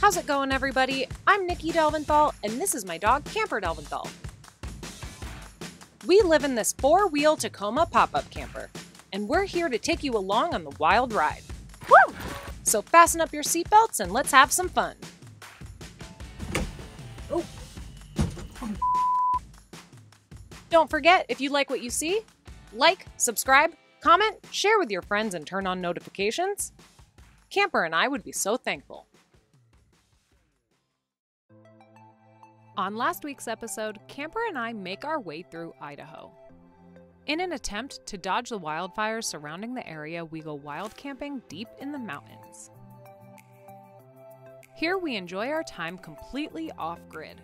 How's it going, everybody? I'm Nikki Delventhal, and this is my dog, Camper Delventhal. We live in this four-wheel Tacoma pop-up camper, and we're here to take you along on the wild ride. Woo! So fasten up your seatbelts and let's have some fun. Oh. Don't forget, if you like what you see, like, subscribe, comment, share with your friends, and turn on notifications. Camper and I would be so thankful. On last week's episode, Camper and I make our way through Idaho. In an attempt to dodge the wildfires surrounding the area, we go wild camping deep in the mountains. Here we enjoy our time completely off-grid,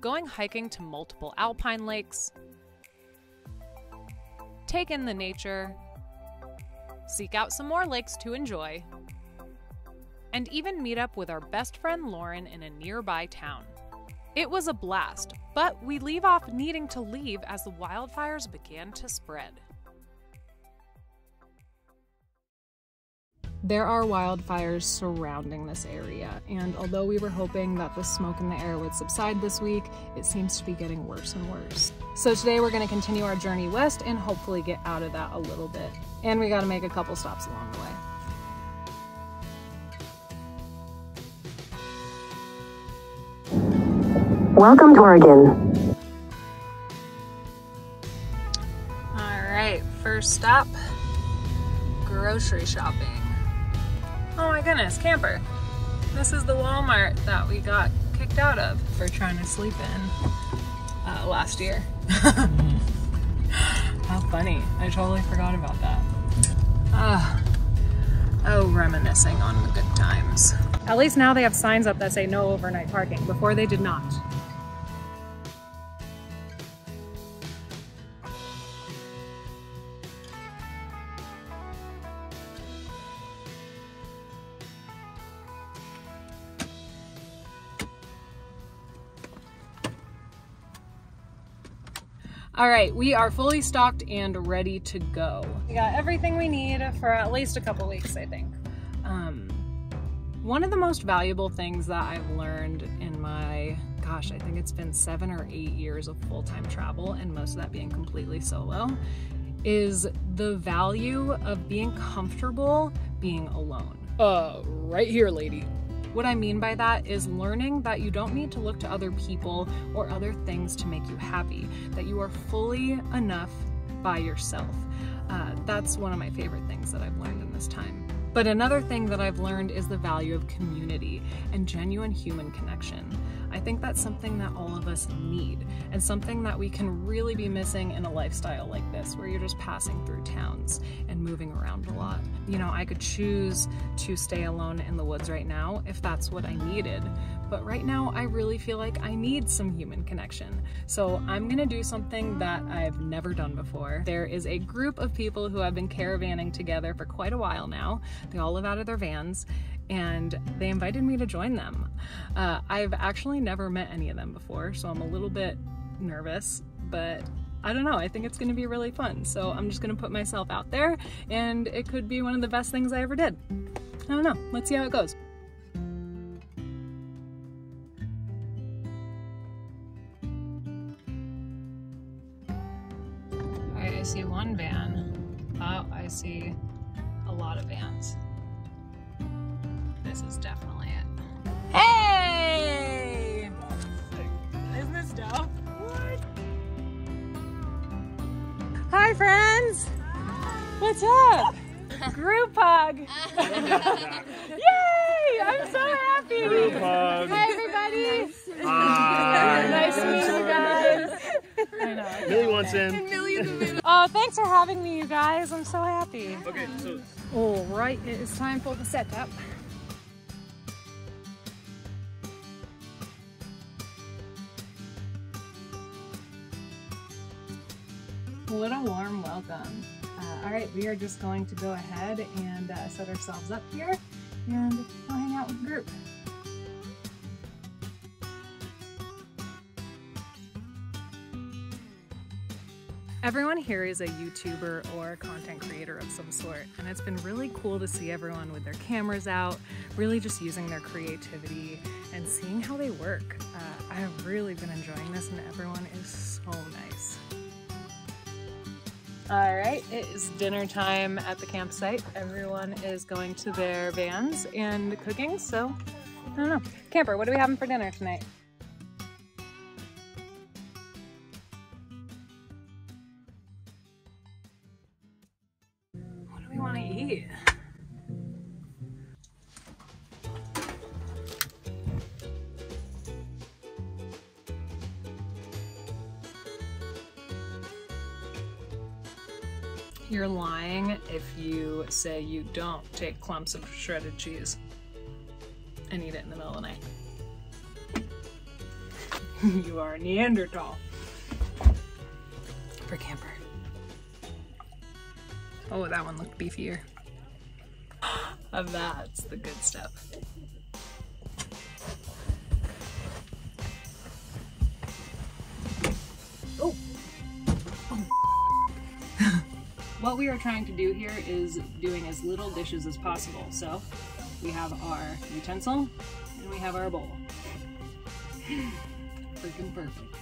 going hiking to multiple alpine lakes, take in the nature, seek out some more lakes to enjoy, and even meet up with our best friend Lauren in a nearby town. It was a blast, but we leave off needing to leave as the wildfires began to spread. There are wildfires surrounding this area, and although we were hoping that the smoke in the air would subside this week, it seems to be getting worse and worse. So today we're going to continue our journey west and hopefully get out of that a little bit. And we got to make a couple stops along the way. Welcome to Oregon. All right, first stop, grocery shopping. Oh my goodness, Camper. This is the Walmart that we got kicked out of for trying to sleep in last year. How funny, I totally forgot about that. Oh, reminiscing on the good times. At least now they have signs up that say no overnight parking. Before they did not. All right, we are fully stocked and ready to go. We got everything we need for at least a couple weeks, I think. One of the most valuable things that I've learned in my, gosh, I think it's been 7 or 8 years of full-time travel, and most of that being completely solo, is the value of being comfortable being alone. Right here, lady. What I mean by that is learning that you don't need to look to other people or other things to make you happy, that you are fully enough by yourself. That's one of my favorite things that I've learned in this time. But another thing that I've learned is the value of community and genuine human connection. I think that's something that all of us need and something that we can really be missing in a lifestyle like this, where you're just passing through towns and moving around a lot. You know, I could choose to stay alone in the woods right now if that's what I needed, but right now I really feel like I need some human connection. So I'm gonna do something that I've never done before. There is a group of people who have been caravanning together for quite a while now. They all live out of their vans, and they invited me to join them. I've actually never met any of them before, so I'm a little bit nervous, but I don't know, I think it's gonna be really fun. So I'm just gonna put myself out there, and it could be one of the best things I ever did. I don't know, let's see how it goes. All right, I see one van. Oh, I see a lot of vans. This is definitely it. Hey! Isn't this dope? What? Hi, friends! Hi. What's up? Group hug! Yay! I'm so happy! Group hug. Hi, everybody! Hi. Nice to meet you guys. I know. Millie wants in. Oh, thanks for having me, you guys. I'm so happy. Okay, so. All right, it is time for the setup. What a warm welcome. All right, we are just going to go ahead and set ourselves up here and we'll hang out with the group. Everyone here is a YouTuber or content creator of some sort, and it's been really cool to see everyone with their cameras out, really just using their creativity and seeing how they work. I've really been enjoying this, and everyone is so nice. All right, it is dinner time at the campsite. Everyone is going to their vans and cooking, so I don't know. Camper, what are we having for dinner tonight? Want to eat. You're lying if you say you don't take clumps of shredded cheese and eat it in the middle of the night. You are a Neanderthal. For Camper. Oh, that one looked beefier. That's the good stuff. Oh! Oh. What we are trying to do here is doing as little dishes as possible. So we have our utensil and we have our bowl. Freaking perfect.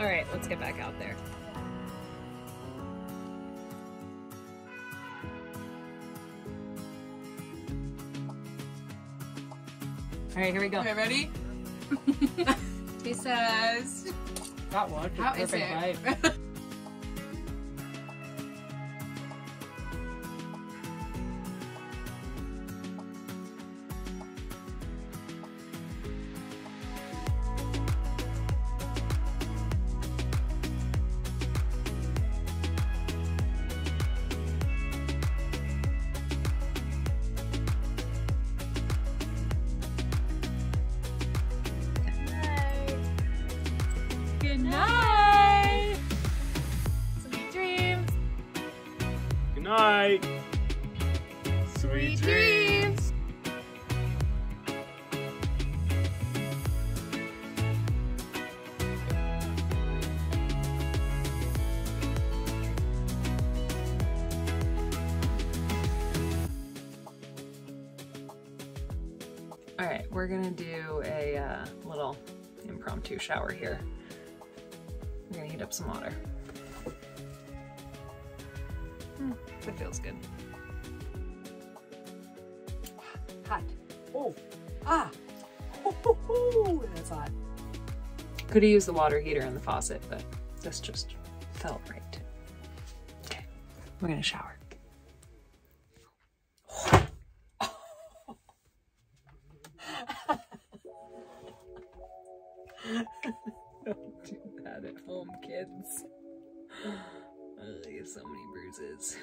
All right, let's get back out there. All right, here we go. Okay, ready? He says... That watch is perfect light. Night. Sweet dreams. All right, we're gonna do a little impromptu shower here. We're gonna heat up some water. That feels good. Hot. Oh. Ah. Ooh, that's hot. Could have used the water heater and the faucet, but this just felt right. Okay, we're gonna shower. Don't do that at home, kids. I have so many bruises.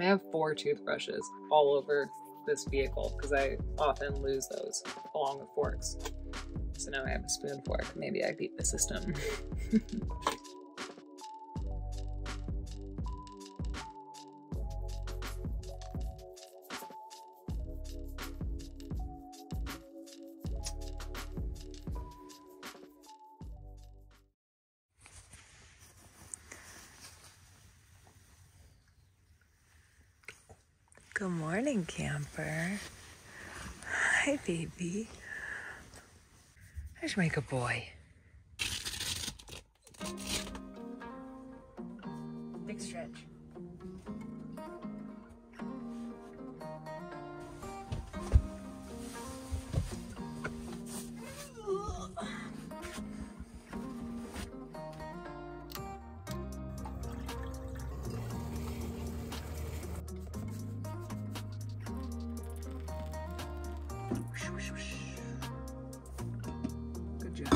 I have 4 toothbrushes all over this vehicle because I often lose those along with forks. So now I have a spoon fork. Maybe I beat the system. Good morning, Camper. Hi, baby. There's my good boy. Big stretch. Good job.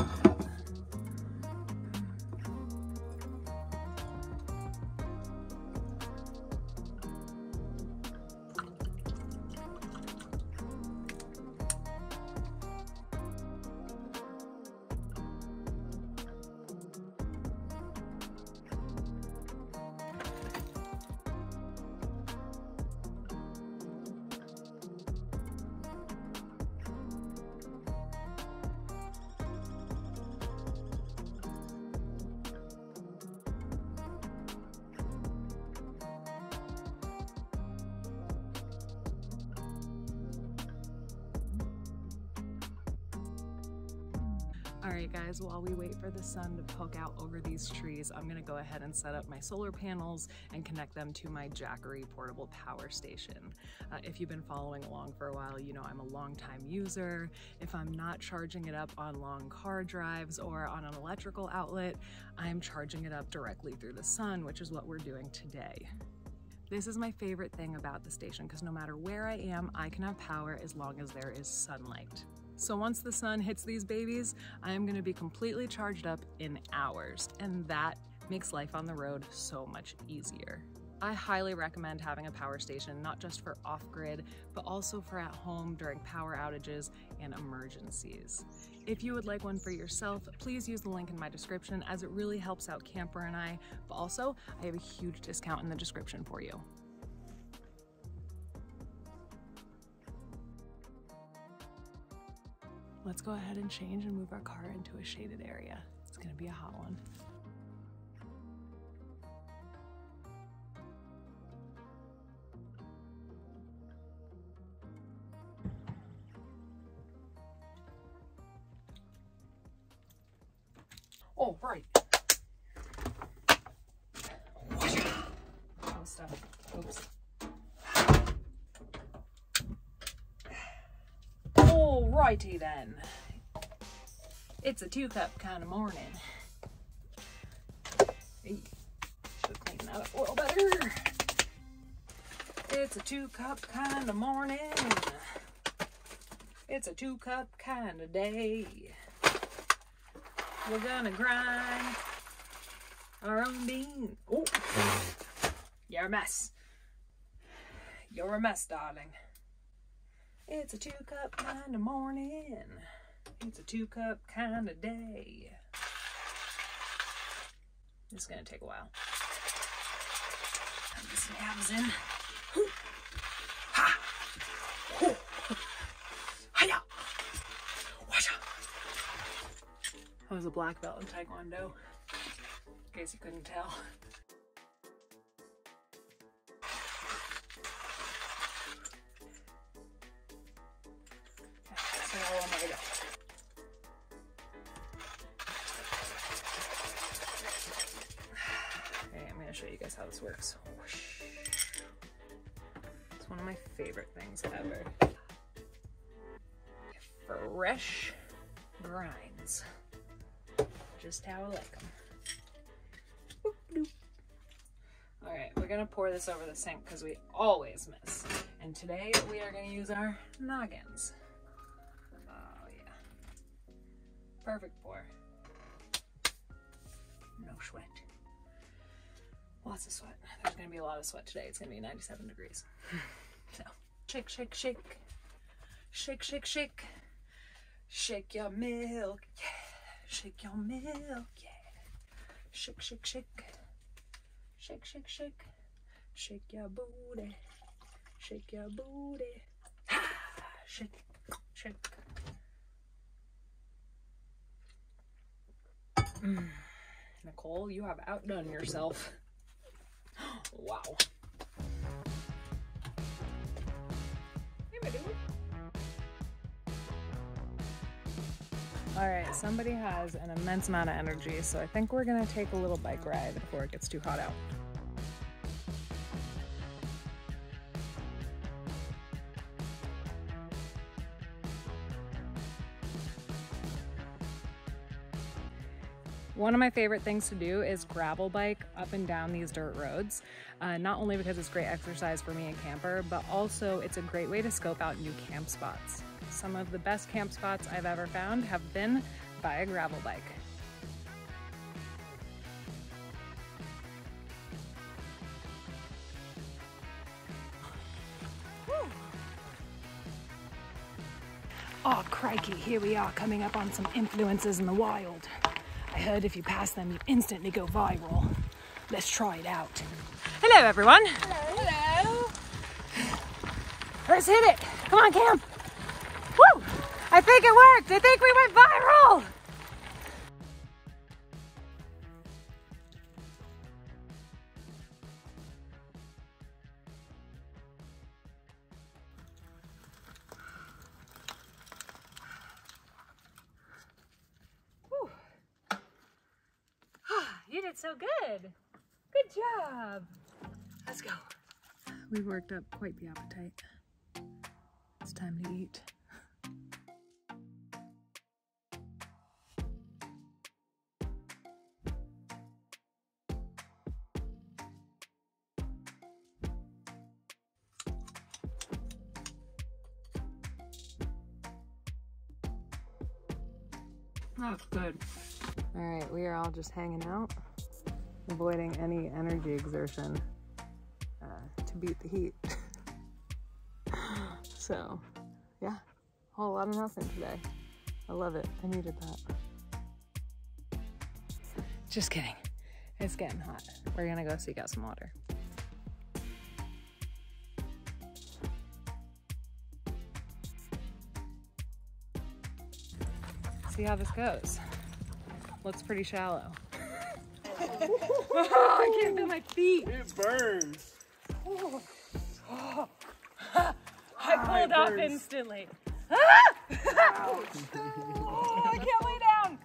Alright guys, while we wait for the sun to poke out over these trees, I'm gonna go ahead and set up my solar panels and connect them to my Jackery portable power station. If you've been following along for a while, you know I'm a long-time user. If I'm not charging it up on long car drives or on an electrical outlet, I'm charging it up directly through the sun, which is what we're doing today. This is my favorite thing about the station because no matter where I am, I can have power as long as there is sunlight. So once the sun hits these babies, I am going to be completely charged up in hours, and that makes life on the road so much easier. I highly recommend having a power station, not just for off-grid, but also for at home during power outages and emergencies. If you would like one for yourself, please use the link in my description as it really helps out Camper and I, but also I have a huge discount in the description for you. Let's go ahead and change and move our car into a shaded area. It's gonna be a hot one. Oh, right. Oh, stuff. Oops. Alrighty then. It's a 2-cup kind of morning. Should clean that up a little better. It's a 2-cup kind of morning. It's a 2-cup kind of day. We're gonna grind our own bean. Oh, you're a mess. You're a mess, darling. It's a 2-cup kind of morning. It's a 2-cup kind of day. It's gonna take a while. Put the slabs in. Hoo. Ha! Hoo. Hiya! Watch out! I was a black belt in Taekwondo, in case you couldn't tell. So I'm gonna go. Okay, I'm gonna show you guys how this works. Whoosh. It's one of my favorite things ever. Fresh grinds. Just how I like them. All right, we're gonna pour this over the sink because we always miss. And today we are gonna use our noggins. Oh yeah, perfect pour. No sweat. Lots of sweat. There's gonna be a lot of sweat today. It's gonna be 97 degrees. So shake, shake, shake, shake, shake, shake, shake your milk. Yeah. Shake your milk, yeah. Shake, shake, shake. Shake, shake, shake. Shake your booty. Shake your booty. Shake, shake. Nicole, you have outdone yourself. Wow. Hey, my dude. All right, somebody has an immense amount of energy, so I think we're gonna take a little bike ride before it gets too hot out. One of my favorite things to do is gravel bike up and down these dirt roads, not only because it's great exercise for me and Camper, but also it's a great way to scope out new camp spots. Some of the best camp spots I've ever found have been by a gravel bike. Woo. Oh crikey, here we are coming up on some influences in the wild. I heard if you pass them, you instantly go viral. Let's try it out. Hello everyone. Hello. Hello. Let's hit it. Come on, Cam. Woo! I think it worked! I think we went viral! You did so good. Good job. Let's go. We worked up quite the appetite. It's time to eat. That's good. All right, we are all just hanging out, avoiding any energy exertion to beat the heat. So, yeah, whole lot of nothing today. I love it. I needed that. Just kidding. It's getting hot. We're gonna go seek out some water. See how this goes. Looks pretty shallow. Oh, I can't feel my feet. It burns. Oh. Oh. I pulled off instantly. Ah! Oh, I can't lay down.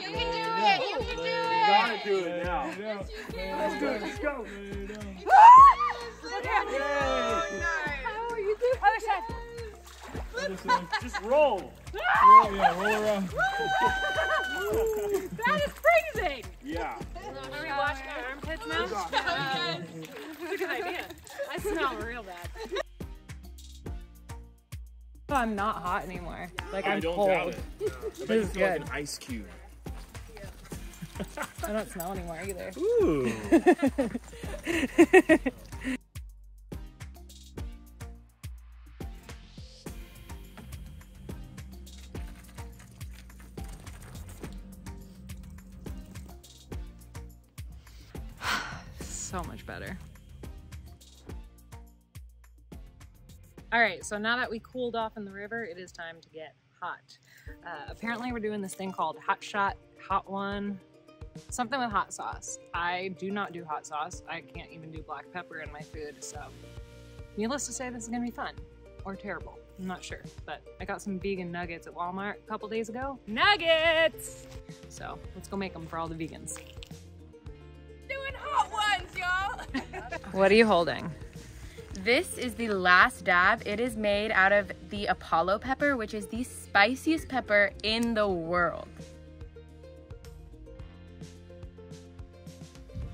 You can do it. You can do it. You gotta do it now. Yes, you can. Let's do it. Let's go. Look at you. How are you doing? Other side. Just roll. Roll, yeah, roll around. That is freezing. Yeah. Are we washing our armpits now? That's a good idea. I smell real bad. I'm not hot anymore. Like, I'm cold. I don't doubt it. I bet you feel like an ice cube. I don't smell anymore either. Ooh. So much better. All right, so now that we cooled off in the river, it is time to get hot. Apparently we're doing this thing called Hot Shot, Hot One, something with hot sauce. I do not do hot sauce. I can't even do black pepper in my food, so needless to say, this is gonna be fun or terrible. I'm not sure, but I got some vegan nuggets at Walmart a couple days ago. Nuggets! So let's go make them for all the vegans. Doing hot ones, y'all! What are you holding? This is the Last Dab. It is made out of the Apollo pepper, which is the spiciest pepper in the world.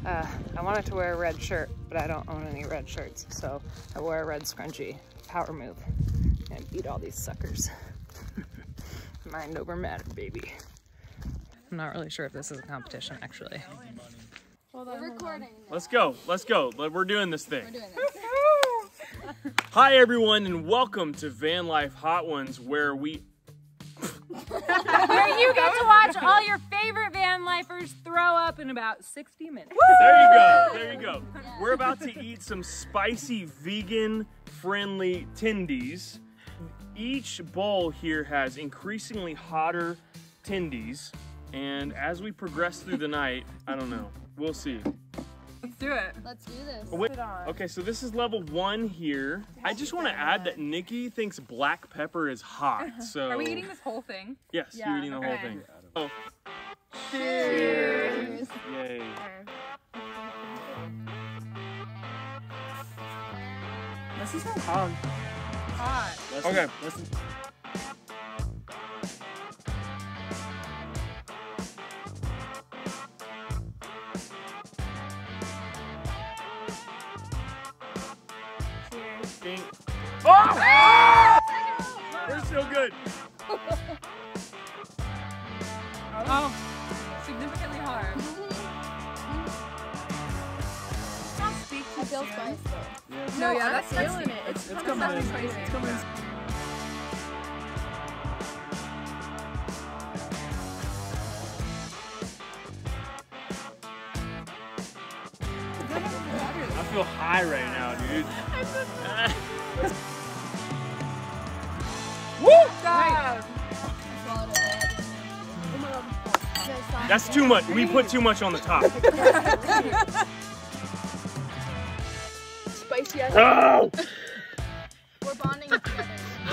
I wanted to wear a red shirt, but I don't own any red shirts, so I wore a red scrunchie. Power move. And beat all these suckers. Mind over matter, baby. I'm not really sure if this is a competition, actually. Hold on, we're recording now. Let's go. Let's go. We're doing this thing. We're doing this. Hi everyone, and welcome to Van Life Hot Ones, where we where you get to watch all your favorite van lifers throw up in about 60 minutes. There you go, there you go. Yeah. We're about to eat some spicy vegan-friendly tendies. Each bowl here has increasingly hotter tendies, and as we progress through the night, I don't know, we'll see. Let's do it. Let's do this. Wait, okay, so this is level 1 here. I just want to add that Nikki thinks black pepper is hot, so... Are we eating this whole thing? Yes, yeah. You're eating the whole thing. Oh. Cheers! Yay. This is so hot. Hot. Okay, listen. Oh! We're so good. Oh, significantly hard. I feel spicy. Yeah. No, yeah, that's feeling it. It's coming in. It's coming in. I feel high right now, dude. I'm so high. That's too much. We put too much on the top. Spicy as hell. We're bonding together.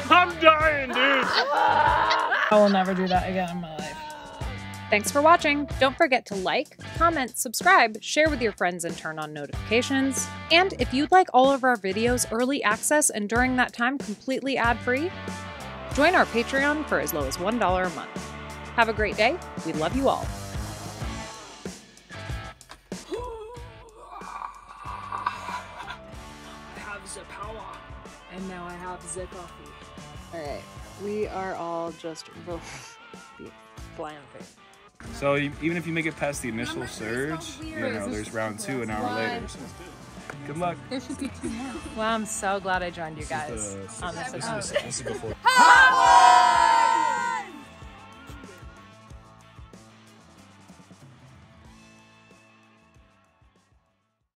I'm dying, dude. I will never do that again in my life. Thanks for watching. Don't forget to like, comment, subscribe, share with your friends, and turn on notifications. And if you'd like all of our videos early access and during that time completely ad-free, join our Patreon for as low as $1 a month. Have a great day. We love you all. And now I have the coffee. All right, we are all just flying through. So even if you make it past the initial surge, you know, there's round two an hour later. So. Good luck. Well, I'm so glad I joined you guys on this episode. This is before.